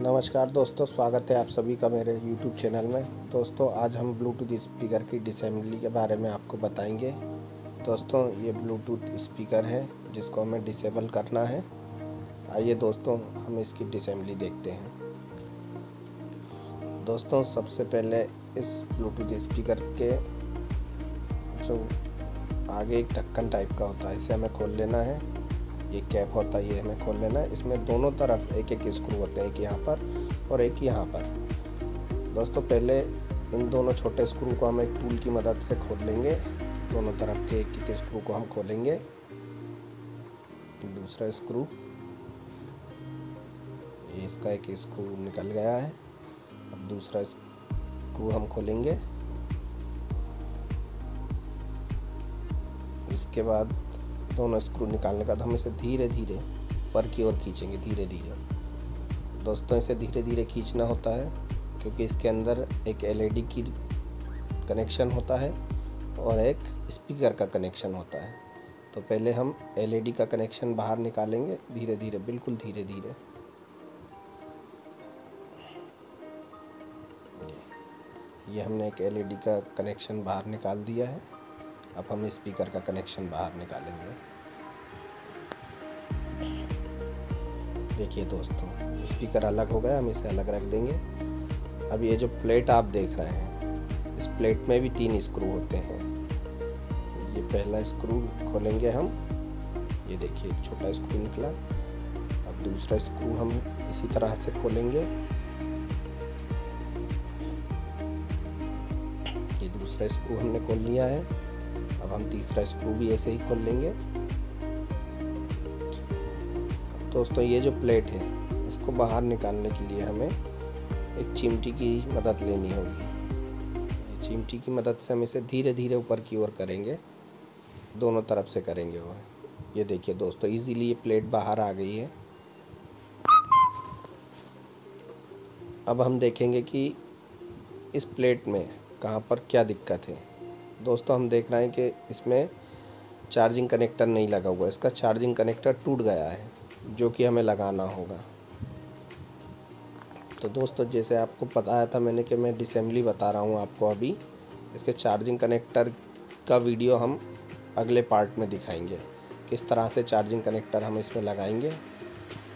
नमस्कार दोस्तों, स्वागत है आप सभी का मेरे YouTube चैनल में। दोस्तों आज हम ब्लूटूथ स्पीकर की डिसेंबली के बारे में आपको बताएंगे। दोस्तों ये ब्लूटूथ स्पीकर है जिसको हमें डिसेबल करना है। आइए दोस्तों हम इसकी डिसेंबली देखते हैं। दोस्तों सबसे पहले इस ब्लूटूथ स्पीकर के जो आगे एक ढक्कन टाइप का होता है इसे हमें खोल लेना है। ये कैप होता है ये हमें खोल लेना है। इसमें दोनों तरफ एक एक स्क्रू होते हैं, एक यहाँ पर और एक यहाँ पर। दोस्तों पहले इन दोनों छोटे स्क्रू को हम एक टूल की मदद से खोल लेंगे। दोनों तरफ के एक एक स्क्रू को हम खोलेंगे। दूसरा स्क्रू, ये इसका एक स्क्रू निकल गया है। अब दूसरा स्क्रू हम खोलेंगे। इसके बाद दोनों स्क्रू निकालने का हम इसे धीरे धीरे ऊपर की ओर खींचेंगे, धीरे धीरे। दोस्तों इसे धीरे धीरे खींचना होता है क्योंकि इसके अंदर एक एलईडी की कनेक्शन होता है और एक स्पीकर का कनेक्शन होता है। तो पहले हम एलईडी का कनेक्शन बाहर निकालेंगे, धीरे धीरे, बिल्कुल धीरे धीरे। ये हमने एक एलईडी का कनेक्शन बाहर निकाल दिया है। अब हम स्पीकर का कनेक्शन बाहर निकालेंगे। देखिए दोस्तों स्पीकर अलग हो गया, हम इसे अलग रख देंगे। अब ये जो प्लेट आप देख रहे हैं इस प्लेट में भी तीन स्क्रू होते हैं। ये पहला स्क्रू खोलेंगे हम, ये देखिए एक छोटा स्क्रू निकला। अब दूसरा स्क्रू हम इसी तरह से खोलेंगे। ये दूसरा स्क्रू हमने खोल लिया है। अब हम तीसरा स्क्रू भी ऐसे ही खोल लेंगे। दोस्तों ये जो प्लेट है इसको बाहर निकालने के लिए हमें एक चिमटी की मदद लेनी होगी। चिमटी की मदद से हम इसे धीरे धीरे ऊपर की ओर करेंगे, दोनों तरफ से करेंगे। वो ये देखिए दोस्तों इजीली ये प्लेट बाहर आ गई है। अब हम देखेंगे कि इस प्लेट में कहाँ पर क्या दिक्कत है। दोस्तों हम देख रहे हैं कि इसमें चार्जिंग कनेक्टर नहीं लगा हुआ, इसका चार्जिंग कनेक्टर टूट गया है जो कि हमें लगाना होगा। तो दोस्तों जैसे आपको बताया था मैंने कि मैं डिसेंबली बता रहा हूँ आपको, अभी इसके चार्जिंग कनेक्टर का वीडियो हम अगले पार्ट में दिखाएंगे, किस तरह से चार्जिंग कनेक्टर हम इसमें लगाएंगे।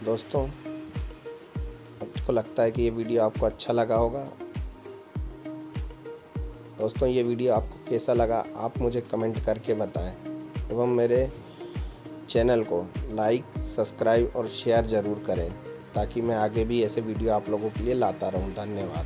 दोस्तों मुझको लगता है कि ये वीडियो आपको अच्छा लगा होगा। दोस्तों ये वीडियो आपको कैसा लगा आप मुझे कमेंट करके बताएं एवं मेरे चैनल को लाइक, सब्सक्राइब और शेयर ज़रूर करें ताकि मैं आगे भी ऐसे वीडियो आप लोगों के लिए लाता रहूं। धन्यवाद।